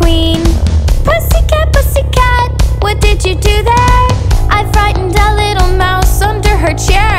queen. Pussycat, pussycat, what did you do there? I frightened a little mouse under her chair.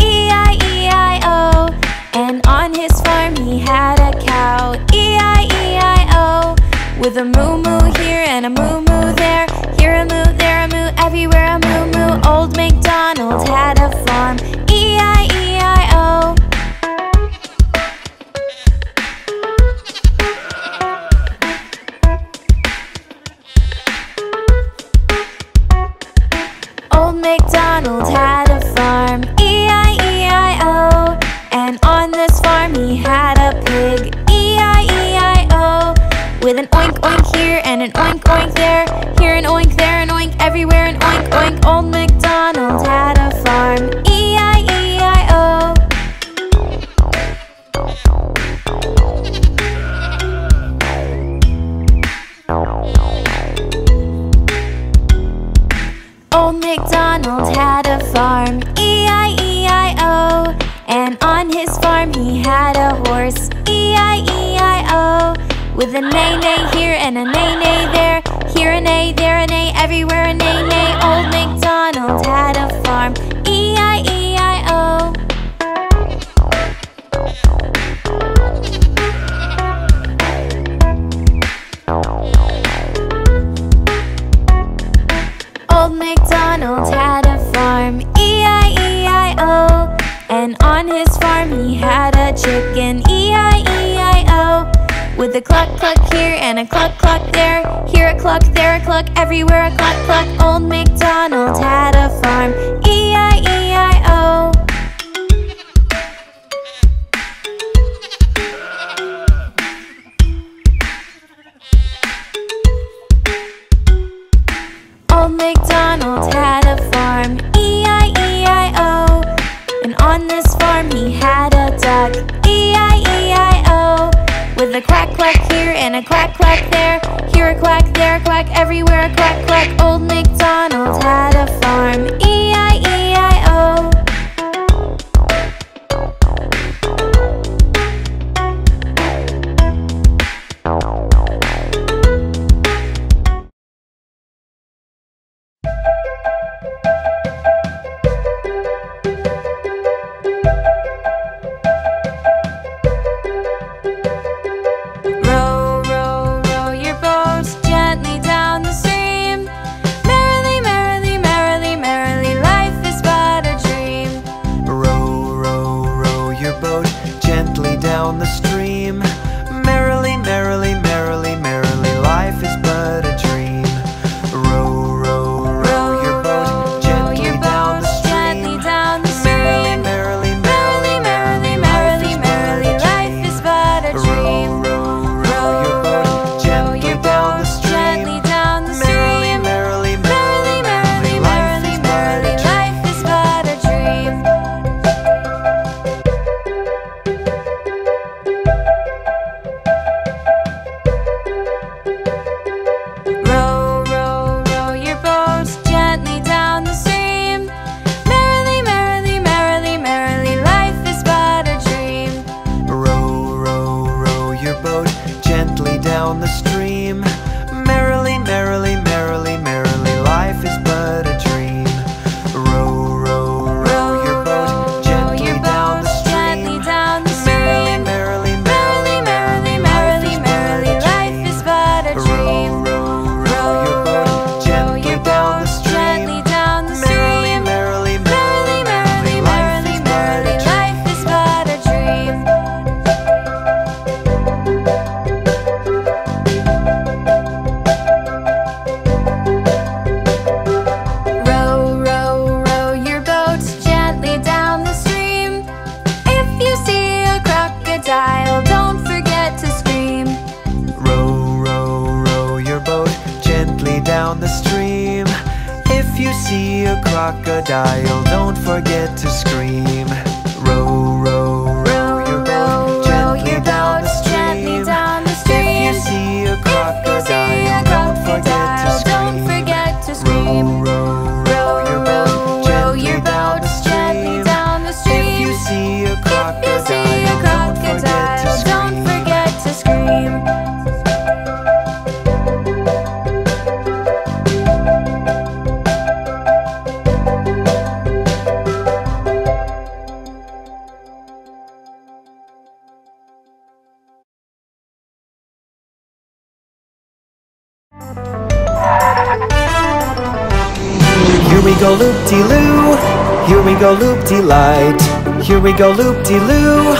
E-I-E-I-O, and on his farm he had a horse. E-I-E-I-O. With an A-nay here and an A-nay there, here an A, there an A, everywhere an A-nay. Old MacDonald had a farm, E-I-E-I-O. Old MacDonald had a farm, E-I-E-I-O. And on his farm he had a chicken, E-I-E-I-O. With a cluck cluck here and a cluck cluck there, here a cluck, there a cluck, everywhere a cluck cluck. Old MacDonald had a farm, E-I-E-I-O. Old MacDonald had a farm, E-I-E-I-O. And on this farm he had a duck, E-I-E-I-O. With a quack quack here and a quack quack there, here a quack, there a quack, everywhere a quack quack. Old MacDonald had a farm, E-I-E-I-O. Crocodile, don't forget to scream. Row, row, row your boat gently down the stream. If you see a crocodile, don't forget to scream. Row, row your boat gently down the stream. If you see a crocodile, don't forget to scream. Here we go loop-de-light, here we go loop-de-loo,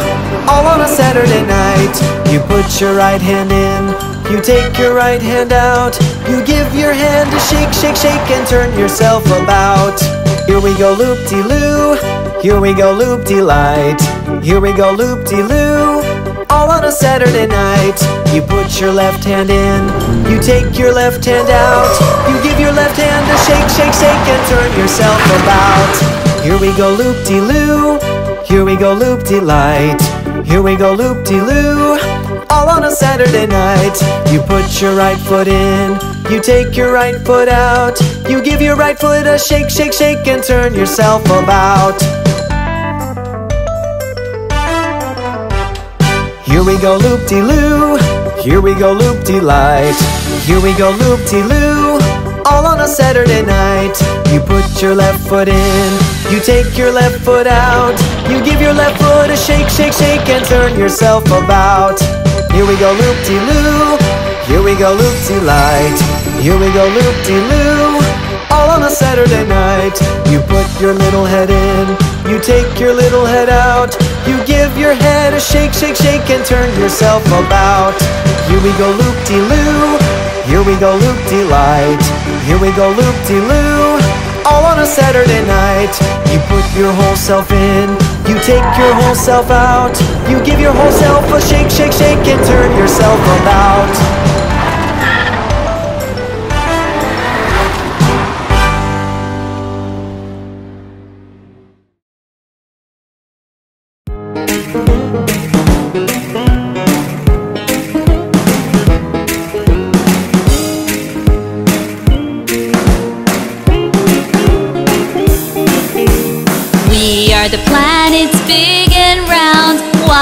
all on a Saturday night. You put your right hand in, you take your right hand out, you give your hand a shake, shake, shake, and turn yourself about. Here we go loop-de-loo, here we go loop-de-light, here we go loop-de-loo, all on a Saturday night. You put your left hand in, you take your left hand out, you give your left hand a shake, shake, shake, and turn yourself about. Here we go loop-de-loo, here we go loop-de-light, here we go loop-de-loo, all on a Saturday night. You put your right foot in, you take your right foot out, you give your right foot a shake, shake, shake, and turn yourself about. Here we go loop-de-loo, Here we go loop-de-light, here we go loop-de-loo, all on a Saturday night. You put your left foot in, you take your left foot out, you give your left foot a shake, shake, shake, and turn yourself about. Here we go loop-de-loo, here we go loop-de-light, here we go loop-de-loo, all on a Saturday night. You put your little head in, you take your little head out, you give your head a shake, shake, shake, and turn yourself about. Here we go loop-de-loo, here we go loop-de-light, here we go loop-de-loo, all on a Saturday night. You put your whole self in, you take your whole self out, you give your whole self a shake, shake, shake, and turn yourself about.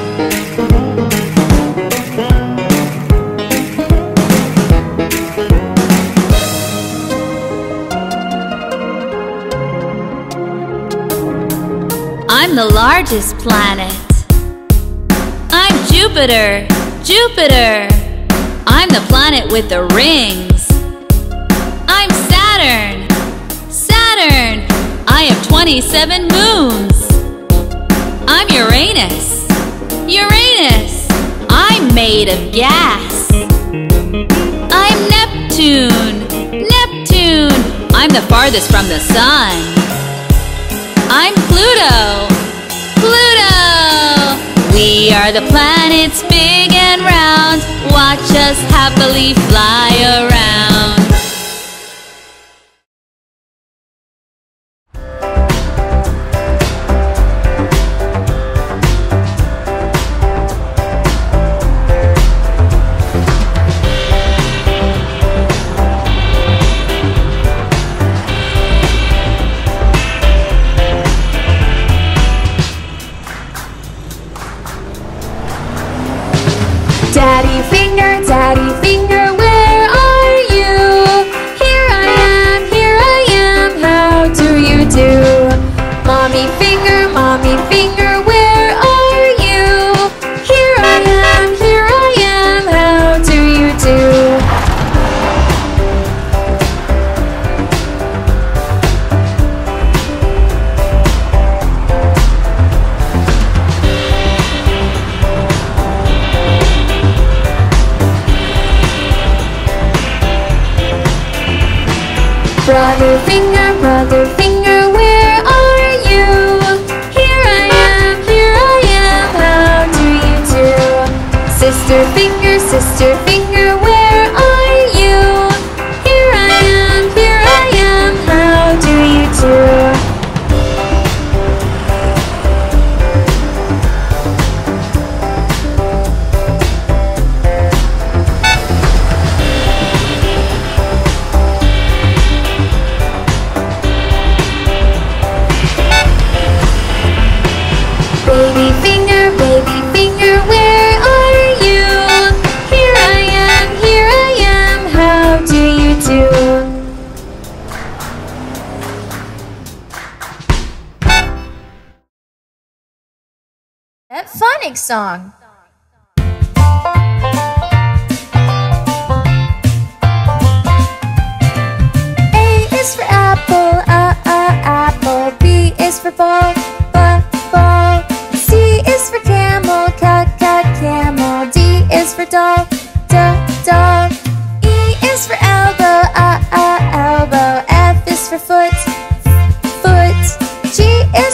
I'm the largest planet. I'm Jupiter, Jupiter. I'm the planet with the rings. I'm Saturn, Saturn. I have 27 moons. I'm Uranus, Uranus. I'm made of gas. I'm Neptune, Neptune. I'm the farthest from the sun. I'm Pluto, Pluto. We are the planets big and round. Watch us happily fly around. Daddy finger, where are you? Here I am, how do you do? Mommy finger, where are you? Here I am, how do you do? Brother finger, where are you? Here I am, how do you do? Sister finger, where are you? Here I am, how do you do? Song. A is for apple.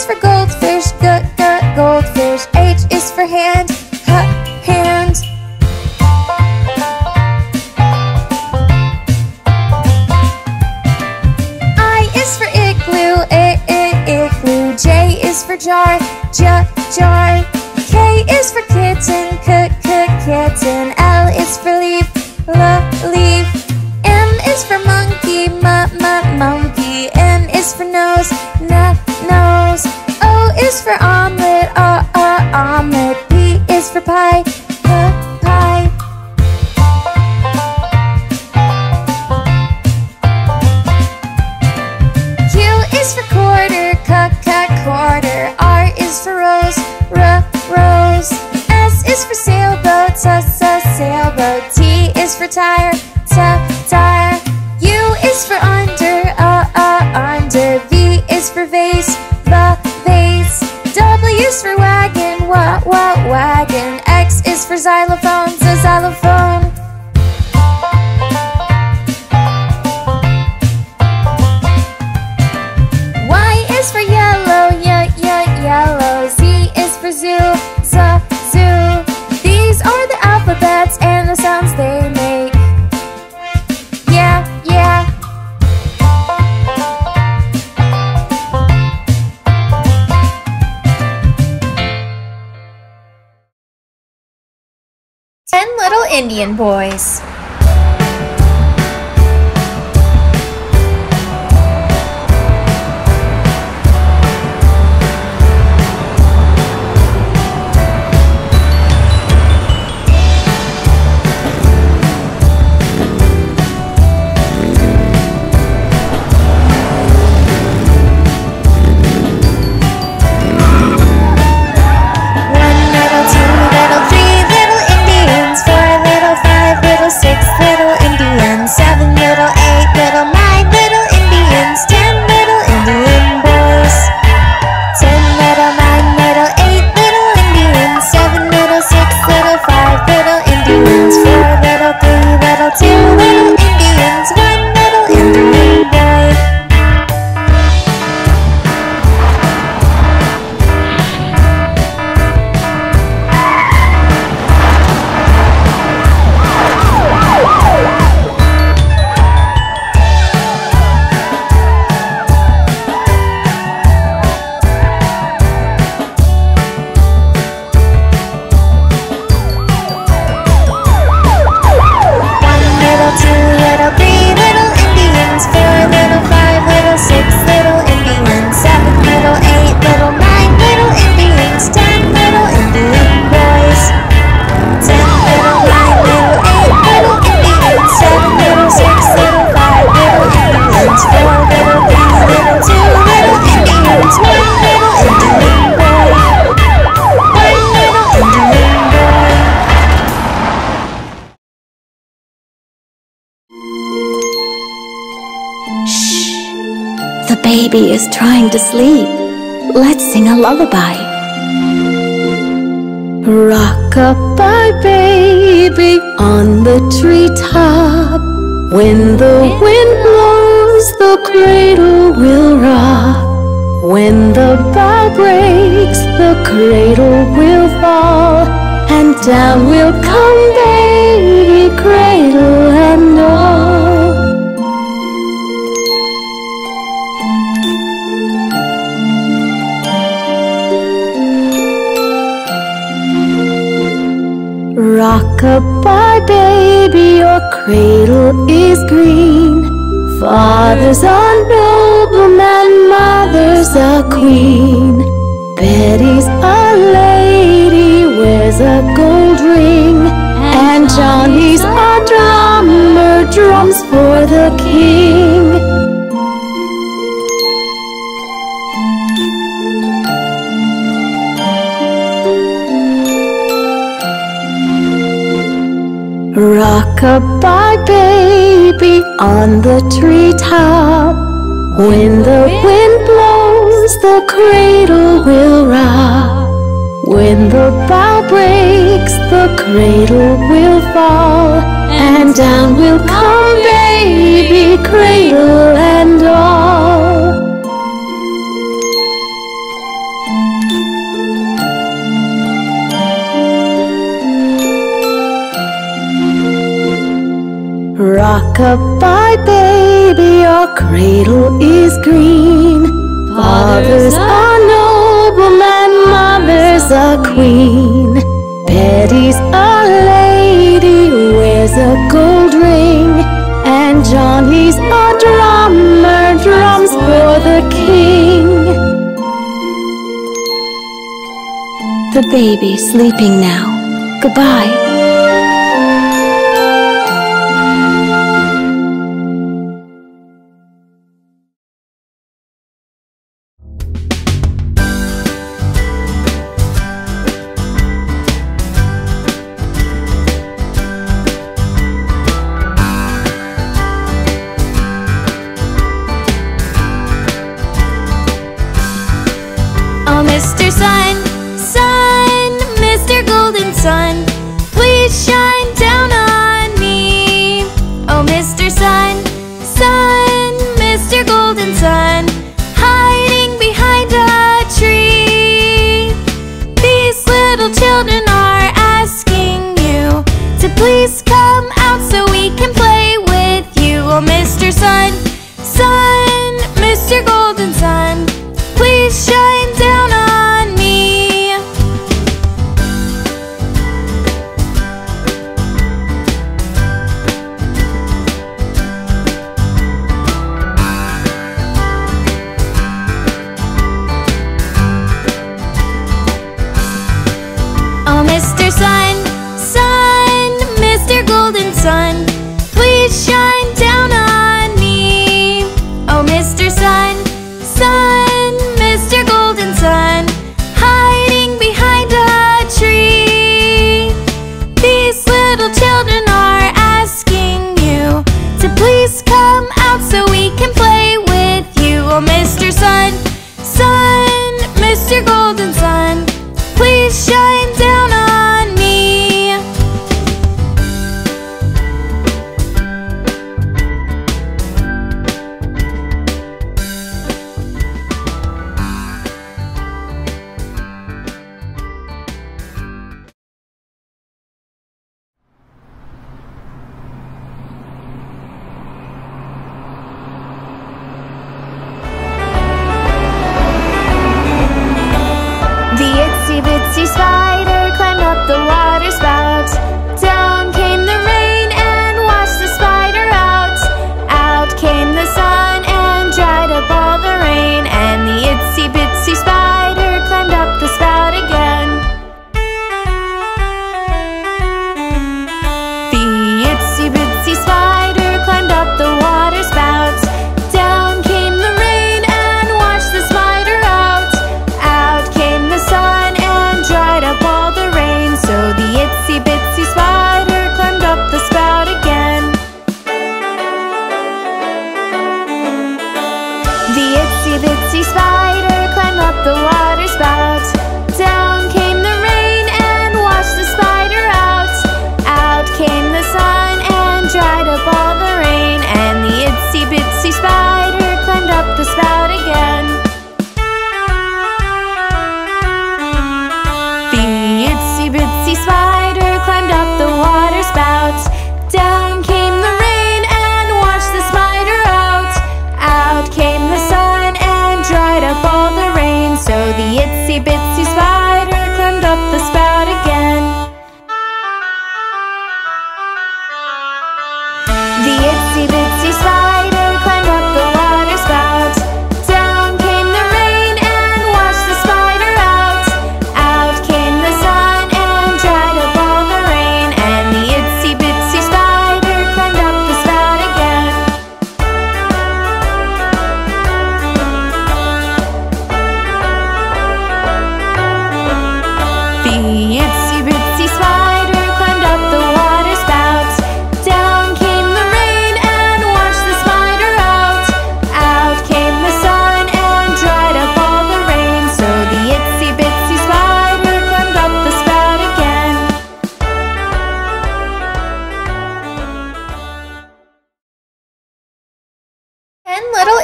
for goldfish, goldfish. H is for hand, hand. I is for igloo, igloo. J is for jar, jar. K is for kitten, kitten. L is for leaf, leaf. M is for monkey, monkey. N is for nose, nose. O is for omelet, omelet. P is for pie, pie. Q is for quarter, quarter. R is for rose, rose. S is for sailboat, sailboat. T is for tire, tire. U is for under, under. V is for vase, vase. W is for wagon, wagon. X is for xylophone, xylophone. Y is for yellow, yellow. Z is for zoo, zoo. These are the alphabets and the sounds they make. Little Indian boys. Baby is trying to sleep. Let's sing a lullaby. Rock-a-bye, baby, on the treetop. When the wind blows, the cradle will rock. When the bough breaks, the cradle will fall. And down will come baby, cradle and all. Rock-a-bye, baby, your cradle is green. Father's a nobleman, mother's a queen. Betty's a lady, wears a gold ring. And Johnny's a drummer, drums for the king. Rock-a-bye, baby, on the treetop. When the wind blows, the cradle will rock. When the bough breaks, the cradle will fall. And down will come baby, cradle and all. Goodbye, baby, your cradle is green. Father's a nobleman, mother's a queen. Betty's a lady, wears a gold ring. And Johnny's a drummer, drums for the king. The baby's sleeping now. Goodbye.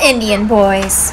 Indian boys.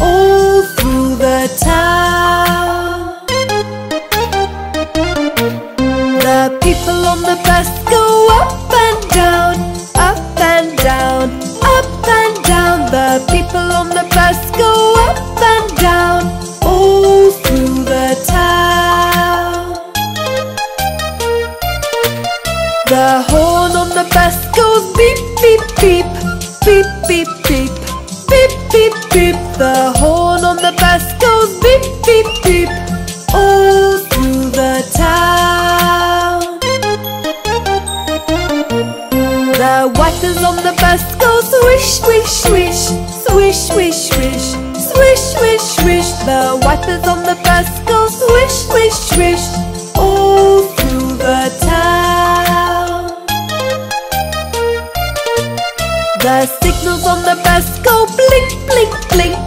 all through the town. The people on the bus go up and down, up and down, up and down. The people on the bus go up and down, all through the town. The horn on the bus goes beep, beep, beep, beep, beep, beep, beep, beep, beep. The horn on the bus goes beep, beep, beep, all through the town. The wipers on the bus go swish, swish, swish, swish, swish, swish, swish, swish, swish. The wipers on the bus go swish, swish, swish, all through the town. The signals on the bus go blink, blink, blink,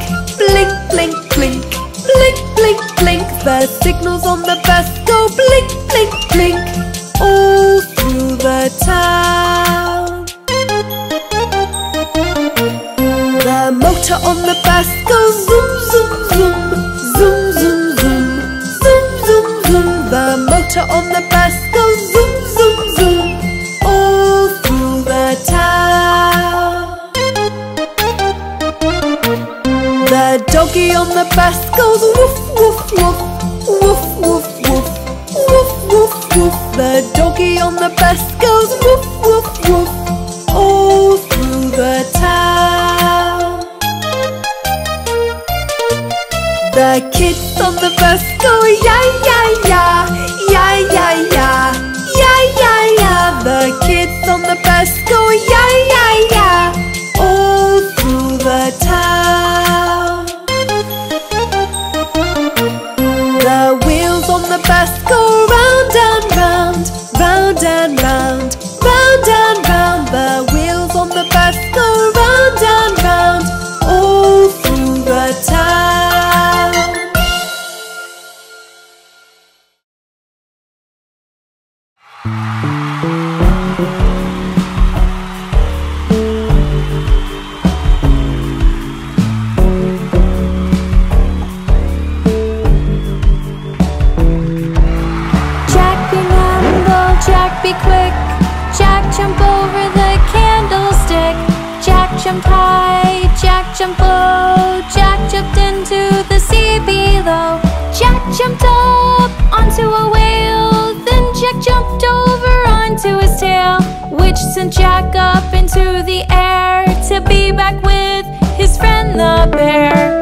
blink, blink, blink, blink, blink, blink. The signals on the bus go blink, blink, blink, all through the town. The motor on the bus goes zoom, zoom, zoom, zoom, zoom, zoom, zoom, zoom, zoom. The motor on the bus goes zoom, zoom, zoom, all through the town. The doggy on the bus goes woof, woof, woof, woof, woof, woof, woof, woof, woof. The doggy on the bus goes woof, woof, woof, all through the town. The kids on the bus go ya, ya, ya, ya, ya, ya, ya, ya, ya. The kids on the bus go ya, ya, ya, all through the town. The wheels on the bus go round and round, round and round, round and round. The wheels on the bus go round and round, all through the town. Jack, be quick! Jack, jump over the candlestick! Jack, jumped high! Jack, jumped low! Jack, jumped into the sea below! Jack, jumped up onto a whale! Then Jack jumped over onto his tail! Which sent Jack up into the air to be back with his friend the bear!